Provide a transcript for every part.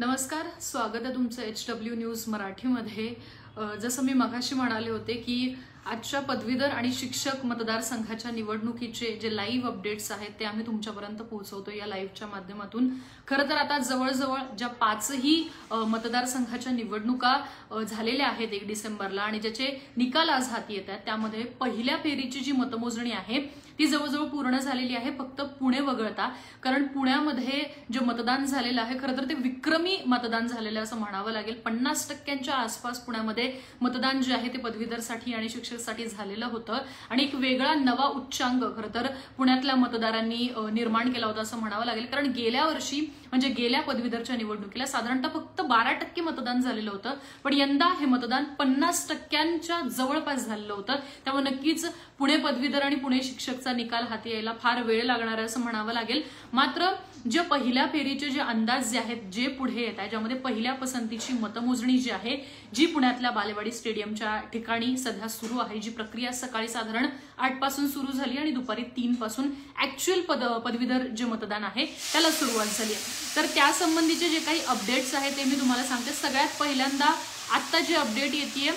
नमस्कार, स्वागत आहे तुमचं HW न्यूज मराठीमध्ये। जसं मी मगाशी म्हणाले होते की आजच्या पदवीधर आणि शिक्षक मतदारसंघाच्या निवडणुकीचे जे लाईव्ह अपडेट्स आहेत ते आम्ही तुमच्यापर्यंत पोहोचवतो या लाईव्हच्या माध्यमातून। खरं तर आता जवळजवळ ज्या पाचही मतदारसंघाच्या निवडणुका झालेल्या आहेत 1 डिसेंबरला आणि ज्याचे निकाल आज हाती येतात, त्यामध्ये पहिल्या फेरीची जी मतमोजणी आहे ती जवळजवळ पूर्ण झालेली आहे, फक्त पुणे वगळता। कारण पुण्यामध्ये जे मतदान झालेलं आहे खरं तर ते विक्रमी मतदान झालेलं असं म्हणावं लागेल। 50%च्या आसपास पुण्यामध्ये मतदान जे आहे ते पदवीधरसाठी आणि शिक्षक साठी झालेलं होतं आणि एक वेगळा नवा उच्चांक खरं तर पुण्यातल्या मतदारांनी निर्माण केला होता असं म्हणावं लागेल। कारण गेल्या वर्षी म्हणजे गेल्या पदवीधरच्या निवडणुकीला साधारणतः फक्त 12% मतदान झालेलं होतं, पण यंदा हे मतदान 50%च्या जवळपास झालेलं होतं। त्यामुळे नक्कीच पुणे पदवीधर आणि पुणे शिक्षकचा निकाल हाती यायला फार वेळ लागणार असं म्हणावं लागेल। मात्र जे पहिल्या फेरीचे जे अंदाज जे आहेत जे पुढे येत आहे, ज्यामध्ये पहिल्या पसंतीची मतमोजणी जी आहे जी पुण्यातल्या बालेवाडी स्टेडियमच्या ठिकाणी सध्या सुरू आहे, जी प्रक्रिया सकाळी साधारण 8 पासून सुरू झाली आणि दुपारी 3 पासून ऍक्च्युअल पदवीधर जे मतदान आहे त्याला सुरुवात झाली आहे। तर त्या संबंधीचे जे काही अपडेट्स आहेत ते मी तुम्हाला सांगते। सगळ्यात पहिल्यांदा आता जे अपडेट येतेय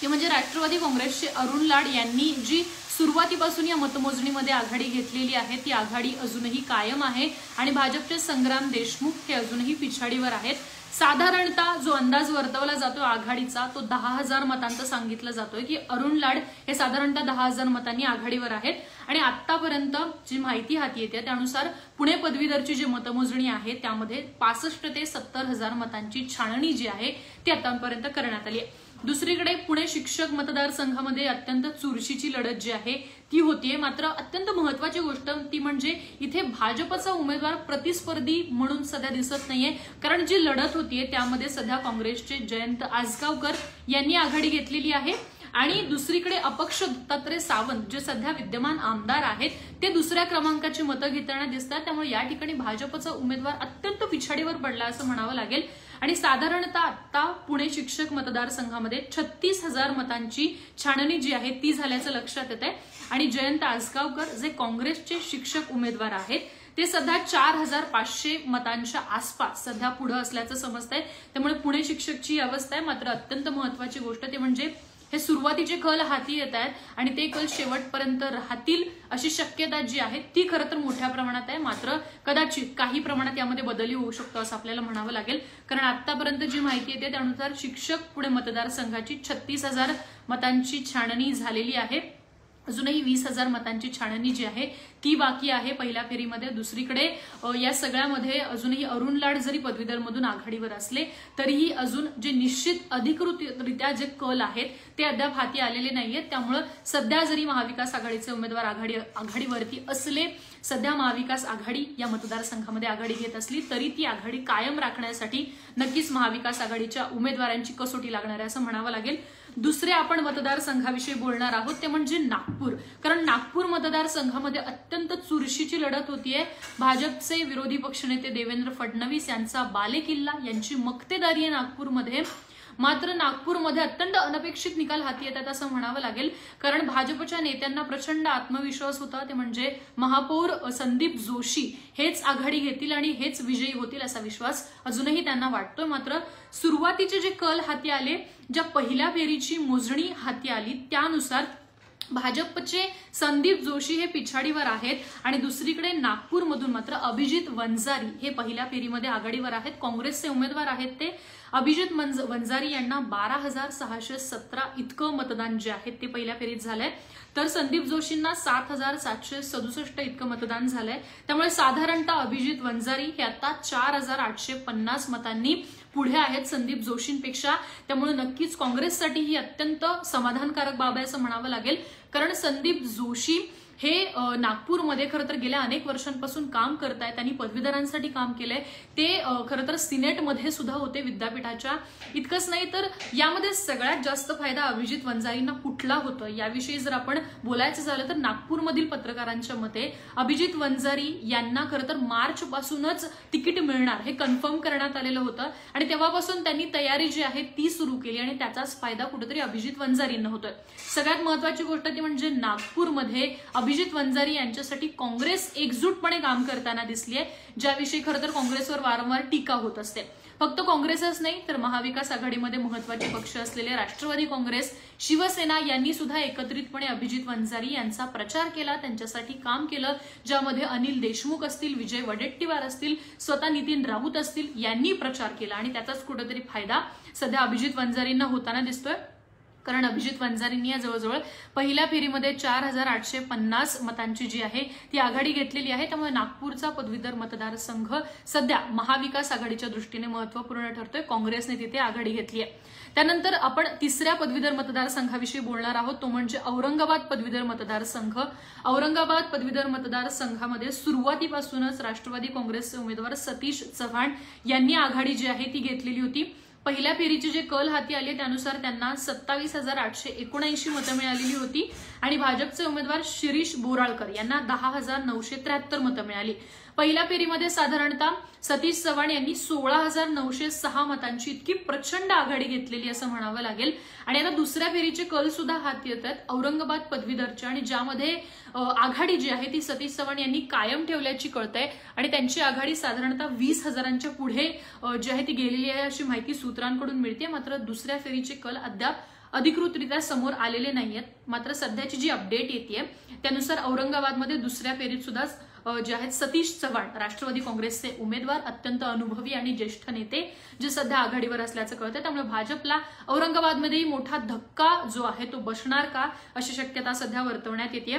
ते म्हणजे राष्ट्रवादी काँग्रेसचे अरुण लाड यांनी जी सुरुवातीपासून या मतमोजणीमध्ये आघाडी घेतलेली आहे ती आघाडी अजूनही कायम आहे आणि भाजपचे संग्राम देशमुख हे अजूनही पिछाडीवर आहेत। साधारणतः जो अंदाज वर्तवला जातो आघाडीचा तो 10,000 मतांचा सांगितलं जातोय की अरुण लाड हे साधारणतः 10,000 मतांनी आघाडीवर आहेत। आणि आतापर्यंत जी माहिती हाती येते त्यानुसार पुणे पदवीधरची जी मतमोजणी आहे त्यामध्ये 65 ते 70,000 मतांची छाननी जी आहे ती आतापर्यंत करण्यात आली आहे। दुसरीकडे पुणे शिक्षक मतदारसंघामध्ये अत्यंत चुरशीची लढत जी आहे ती होतीये। मात्र अत्यंत महत्वाची गोष्ट ती म्हणजे इथे भाजपचा उमेदवार प्रतिस्पर्धी म्हणून सध्या दिसत नाहीये, कारण जी लढत होतीये त्यामध्ये सध्या काँग्रेसचे जयंत आसगावकर यांनी आघाडी घेतलेली आहे आणि दुसरीकडे अपक्ष दत्तात्रय सावंत जे सध्या विद्यमान आमदार आहेत ते दुसऱ्या क्रमांकाची मतं घेताना दिसतात। त्यामुळे या ठिकाणी भाजपचा उमेदवार अत्यंत पिछाडीवर पडला असं म्हणावं लागेल। आणि साधारणतः आता पुणे शिक्षक मतदारसंघामध्ये 36,000 मतांची छाननी जी आहे ती झाल्याचं लक्षात येत आहे। आणि जयंत आसगावकर जे काँग्रेसचे शिक्षक उमेदवार आहेत ते सध्या 4,500 मतांच्या आसपास सध्या पुढे असल्याचं समजतंय। त्यामुळे पुणे शिक्षकची अवस्था आहे। मात्र अत्यंत महत्वाची गोष्ट ते म्हणजे हे सुरुवातीचे कल हाती येत आहेत आणि ते कल शेवटपर्यंत राहतील अशी शक्यता जी आहे ती खरं तर मोठ्या प्रमाणात आहे। मात्र कदाचित काही प्रमाणात यामध्ये बदल होऊ शकतो असं आपल्याला म्हणावं लागेल, कारण आतापर्यंत जी माहिती येते त्यानुसार शिक्षक पुणे मतदारसंघाची 36,000 मतांची छाननी झालेली आहे। अजूनही 20,000 मतांची छाननी जी आहे ती बाकी आहे पहिल्या फेरीमध्ये। दुसरीकडे या सगळ्यामध्ये अजूनही अरुण लाड जरी पदवीधरमधून आघाडीवर असले तरीही अजून जे निश्चित अधिकृतरित्या जे कल आहेत ते अद्याप हाती आलेले नाहीयेत। त्यामुळे सध्या जरी महाविकास आघाडीचे उमेदवार आघाडीवरती असले, सध्या महाविकास आघाडी या मतदारसंघामध्ये आघाडी घेत असली तरी ती आघाडी कायम राखण्यासाठी नक्कीच महाविकास आघाडीच्या उमेदवारांची कसोटी लागणार आहे असं म्हणावं लागेल। दुसरे आपण मतदारसंघाविषयी बोलणार आहोत ते म्हणजे नागपूर, कारण नागपूर मतदारसंघामध्ये अत्यंत चुरशीची लढत होतीये। भाजपचे विरोधी पक्षनेते देवेंद्र फडणवीस यांचा बालेकिल्ला, यांची मक्तेदारी आहे नागपूरमध्ये। मात्र नागपूरमध्ये अत्यंत अनपेक्षित निकाल हाती येतात असं म्हणावं लागेल, कारण भाजपच्या नेत्यांना प्रचंड आत्मविश्वास होता ते म्हणजे महापौर संदीप जोशी हेच आघाडी घेतील आणि हेच विजयी होतील असा विश्वास अजूनही त्यांना वाटतोय। मात्र सुरुवातीचे जे कल हाती आले, ज्या पहिल्या फेरीची मोजणी हाती आली त्यानुसार भाजपचे संदीप जोशी हे पिछाडीवर आहेत आणि दुसरीकडे नागपूरमधून मात्र अभिजित वंजारी हे पहिल्या फेरीमध्ये आघाडीवर आहेत। काँग्रेसचे उमेदवार आहेत ते अभिजित वंजारी यांना 12,617 इतकं मतदान जे आहे ते पहिल्या फेरीत झालंय, तर संदीप जोशींना 7,767 इतकं मतदान झालंय। त्यामुळे साधारणतः अभिजित वंजारी हे आता 4,850 मतांनी पुढे आहेत संदीप जोशींपेक्षा। त्यामुळे नक्कीच काँग्रेससाठी ही अत्यंत समाधानकारक बाब आहे असं म्हणावं लागेल, कारण संदीप जोशी हे नागपूरमध्ये खरंतर गेल्या अनेक वर्षांपासून काम करतायत, त्यांनी पदवीधरांसाठी काम केलंय। ते खरंतर सिनेटमध्ये सुद्धा होते विद्यापीठाच्या। इतकंच नाही तर यामध्ये सगळ्यात जास्त फायदा अभिजित वंजारींना कुठला होतो याविषयी जर आपण बोलायचं झालं तर नागपूरमधील पत्रकारांच्या मते अभिजित वंजारी यांना खरंतर मार्चपासूनच तिकीट मिळणार हे कन्फर्म करण्यात आलेलं होतं आणि तेव्हापासून त्यांनी तयारी जी आहे ती सुरू केली आणि त्याचाच फायदा कुठेतरी अभिजित वंजारींना होतोय। सगळ्यात महत्वाची गोष्ट ती म्हणजे नागपूरमध्ये अभिजित वंजारी यांच्यासाठी काँग्रेस एकजूटपणे काम करताना दिसली आहे, ज्याविषयी खरं तर काँग्रेसवर वारंवार टीका होत असते। फक्त काँग्रेसच नाही तर महाविकास आघाडीमध्ये महत्त्वाचे पक्ष असलेले राष्ट्रवादी काँग्रेस, शिवसेना यांनी सुद्धा एकत्रितपणे अभिजित वंजारी यांचा प्रचार केला, त्यांच्यासाठी काम केलं, ज्यामध्ये अनिल देशमुख असतील, विजय वडेट्टीवार असतील, स्वतः नितीन राऊत असतील यांनी प्रचार केला आणि त्याचाच कुठेतरी फायदा सध्या अभिजित वंजारींना होताना दिसतोय। कारण अभिजित वंजारींनी जवळजवळ पहिल्या फेरीमध्ये 4850 मतांची जी आहे ती आघाडी घेतलेली आहे। त्यामुळे नागपूरचा पदवीधर मतदारसंघ सध्या महाविकास आघाडीच्या दृष्टीने महत्वपूर्ण ठरतोय। काँग्रेसने तिथे आघाडी घेतली आहे। त्यानंतर आपण तिसऱ्या पदवीधर मतदारसंघाविषयी बोलणार आहोत, तो म्हणजे औरंगाबाद पदवीधर मतदारसंघ। औरंगाबाद पदवीधर मतदारसंघामध्ये सुरुवातीपासूनच राष्ट्रवादी काँग्रेसचे उमेदवार सतीश चव्हाण यांनी आघाडी जी आहे ती घेतलेली होती। पहिल्या फेरीचे जे कल हाती आले त्यानुसार त्यांना 27879 मतं मिळालेली होती आणि भाजपचे उमेदवार शिरीष बोराळकर यांना 10973 मतं मिळाली। पहिल्या फेरीमध्ये साधारणतः सतीश चव्हाण यांनी 16906 मतांची इतकी प्रचंड आघाडी घेतलेली असं म्हणावं लागेल। आणि आता दुसऱ्या फेरीचे कल सुद्धा हाती येतात औरंगाबाद पदवीधरचे, आणि ज्यामध्ये आघाडी जी आहे ती सतीश चव्हाण यांनी कायम ठेवल्याची कळतंय आणि त्यांची आघाडी साधारणतः 20,000 पुढे जी आहे ती गेलेली आहे अशी माहिती सूत्रांकडून मिळते। मात्र दुसऱ्या फेरीचे कल अद्याप अधिकृतरित्या समोर आलेले नाहीयेत। मात्र सध्याची जी अपडेट येतेय त्यानुसार औरंगाबादमध्ये दुसऱ्या फेरीत सुद्धा जे आहेत सतीश चव्हाण राष्ट्रवादी काँग्रेसचे उमेदवार, अत्यंत अनुभवी आणि ज्येष्ठ नेते जे सध्या आघाडीवर असल्याचं कळतंय। त्यामुळे भाजपला औरंगाबादमध्येही मोठा धक्का जो आहे तो बसणार का अशी शक्यता सध्या वर्तवण्यात येतेय।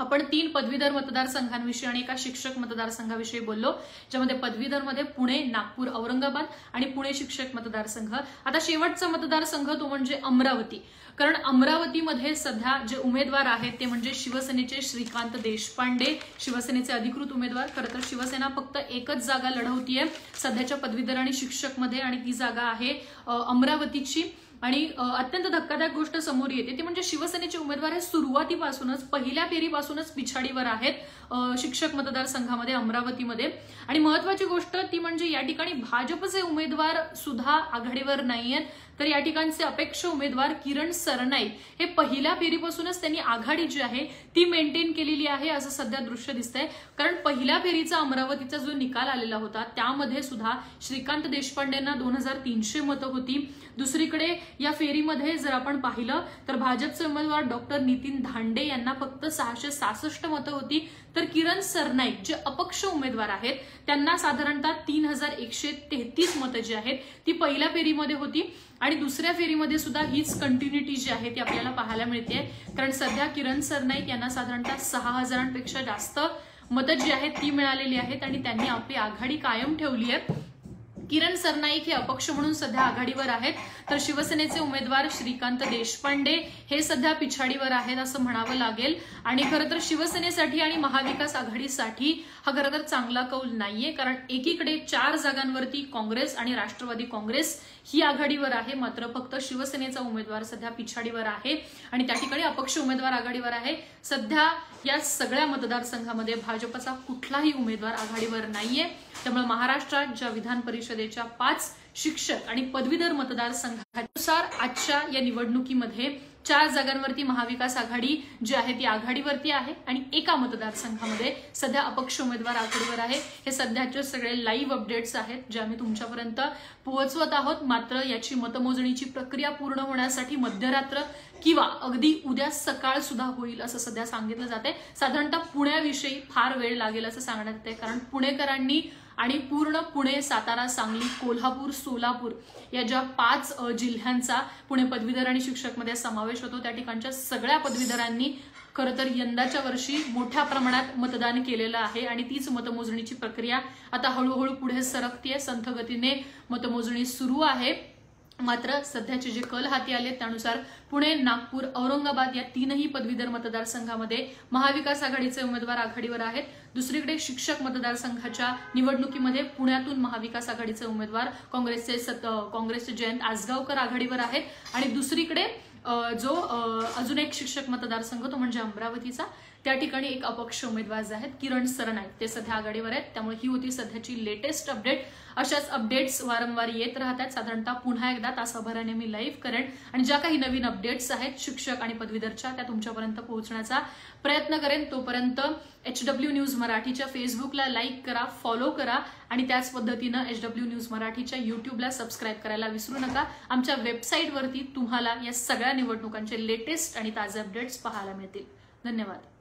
आपण 3 पदवीधर मतदारसंघांविषयी आणि एका शिक्षक मतदारसंघाविषयी बोललो, ज्यामध्ये पदवीधरमध्ये पुणे, नागपूर, औरंगाबाद आणि पुणे शिक्षक मतदारसंघ। आता शेवटचा मतदारसंघ तो म्हणजे अमरावती, कारण अमरावतीमध्ये सध्या जे उमेदवार आहेत ते म्हणजे शिवसेनेचे श्रीकांत देशपांडे, शिवसेनेचे अधिकृत उमेदवार। खरं तर शिवसेना फक्त एकच जागा लढवतीये सध्याच्या पदवीधर आणि शिक्षक मध्ये आणि ती जागा आहे अमरावतीची। आणि अत्यंत धक्कादायक गोष्ट समोर येते ती म्हणजे शिवसेनेचे उमेदवार हे सुरुवातीपासूनच पहिल्या फेरीपासूनच पिछाडीवर आहेत शिक्षक मतदारसंघामध्ये अमरावतीमध्ये। आणि महत्वाची गोष्ट ती म्हणजे या ठिकाणी भाजपचे उमेदवार सुद्धा आघाडीवर नाहीयेत, तर या ठिकाणचे अपक्ष उमेदवार किरण सरनाई हे पहिल्या फेरीपासूनच त्यांनी आघाडी जी आहे ती मेंटेन केलेली आहे असं सध्या दृश्य दिसतंय। कारण पहिल्या फेरीचा अमरावतीचा जो निकाल आलेला होता त्यामध्ये सुद्धा श्रीकांत देशपांडेंना 2300 मतं होती। दुसरीकडे या फेरीमध्ये जर आपण पाहिलं तर भाजपचे उमेदवार डॉक्टर नितीन धांडे यांना फक्त 666 मतं होती, तर किरण सरनाईक जे अपक्ष उमेदवार आहेत त्यांना साधारणतः 3133 मतं जी आहेत ती पहिल्या फेरीमध्ये होती। आणि दुसऱ्या फेरीमध्ये सुद्धा हीच कंटिन्युटी जी आहे ती आपल्याला पाहायला मिळते, कारण सध्या किरण सरनाईक यांना साधारणतः 6000 जास्त मतं जी आहेत ती मिळालेली आहेत आणि त्यांनी आपली आघाडी कायम ठेवली आहे। किरण सरनाईक हे अपक्ष म्हणून सध्या आघाडीवर आहेत, तर शिवसेनेचे उमेदवार श्रीकांत देशपांडे हे सध्या पिछाडीवर आहेत असं म्हणावं लागेल। आणि खरं तर शिवसेनेसाठी आणि महाविकास आघाडीसाठी हा खरं तर चांगला कौल नाहीये, कारण एकीकडे 4 जागांवरती काँग्रेस आणि राष्ट्रवादी काँग्रेस ही आघाडीवर आहे, मात्र फक्त शिवसेनेचा उमेदवार सध्या पिछाडीवर आहे आणि त्या ठिकाणी अपक्ष उमेदवार आघाडीवर आहे। सध्या या सगळ्या मतदारसंघामध्ये भाजपचा कुठलाही उमेदवार आघाडीवर नाहीये, त्यामुळे महाराष्ट्रात ज्या विधान परिषदेच्या 5 शिक्षक आणि पदवीधर मतदारसंघानुसार आजच्या या निवडणुकीमध्ये 4 जागांवरती महाविकास आघाडी जी आहे ती आघाडीवरती आहे आणि एका मतदारसंघामध्ये सध्या अपक्ष उमेदवार आघाडीवर आहे। हे सध्याचे सगळे लाईव्ह अपडेट्स आहेत जे आम्ही तुमच्यापर्यंत पोहोचवत आहोत। मात्र याची मतमोजणीची प्रक्रिया पूर्ण होण्यासाठी मध्यरात्र किंवा अगदी उद्या सकाळ सुद्धा होईल असं सध्या सांगितलं जाते। साधारणतः पुण्याविषयी फार वेळ लागेल असं सांगण्यात येते, कारण पुणेकरांनी आणि पूर्ण पुणे, सातारा, सांगली, कोल्हापूर, सोलापूर या ज्या 5 जिल्ह्यांचा पुणे पदवीधर आणि शिक्षकमध्ये समावेश होतो त्या ठिकाणच्या सगळ्या पदवीधरांनी खरं तर यंदाच्या वर्षी मोठ्या प्रमाणात मतदान केलेलं आहे आणि तीच मतमोजणीची प्रक्रिया आता हळूहळू पुढे सरकतीये। संथगतीने मतमोजणी सुरू आहे, मात्र सध्याचे जे कल हाती आले त्यानुसार पुणे, नागपूर, औरंगाबाद या 3ही पदवीधर मतदारसंघामध्ये महाविकास आघाडीचे उमेदवार आघाडीवर आहेत। दुसरीकडे शिक्षक मतदारसंघाच्या निवडणुकीमध्ये पुण्यातून महाविकास आघाडीचे उमेदवार काँग्रेसचे जयंत आसगावकर आघाडीवर आहेत आणि दुसरीकडे जो अजून एक शिक्षक मतदारसंघ तो म्हणजे अमरावतीचा, त्या ठिकाणी एक अपक्ष उमेदवार जे आहेत किरण सरनाई ते सध्या आघाडीवर आहेत। त्यामुळे ही होती सध्याची लेटेस्ट अपडेट। अशाच अपडेट्स वारंवार येत राहतात। साधारणतः पुन्हा एकदा तासाभराने मी लाईव्ह करेन आणि ज्या काही नवीन अपडेट्स आहेत शिक्षक आणि पदवीधरच्या त्या तुमच्यापर्यंत पोहोचण्याचा प्रयत्न करेन। तोपर्यंत HW न्यूज मराठीच्या फेसबुकला लाईक करा, फॉलो करा आणि त्याच पद्धतीने HW न्यूज मराठीच्या यूट्यूबला सबस्क्राइब करायला विसरू नका। आमच्या वेबसाईटवरती तुम्हाला या सगळ्या निवडणुकांचे लेटेस्ट आणि ताजे अपडेट्स पाहायला मिळतील। धन्यवाद।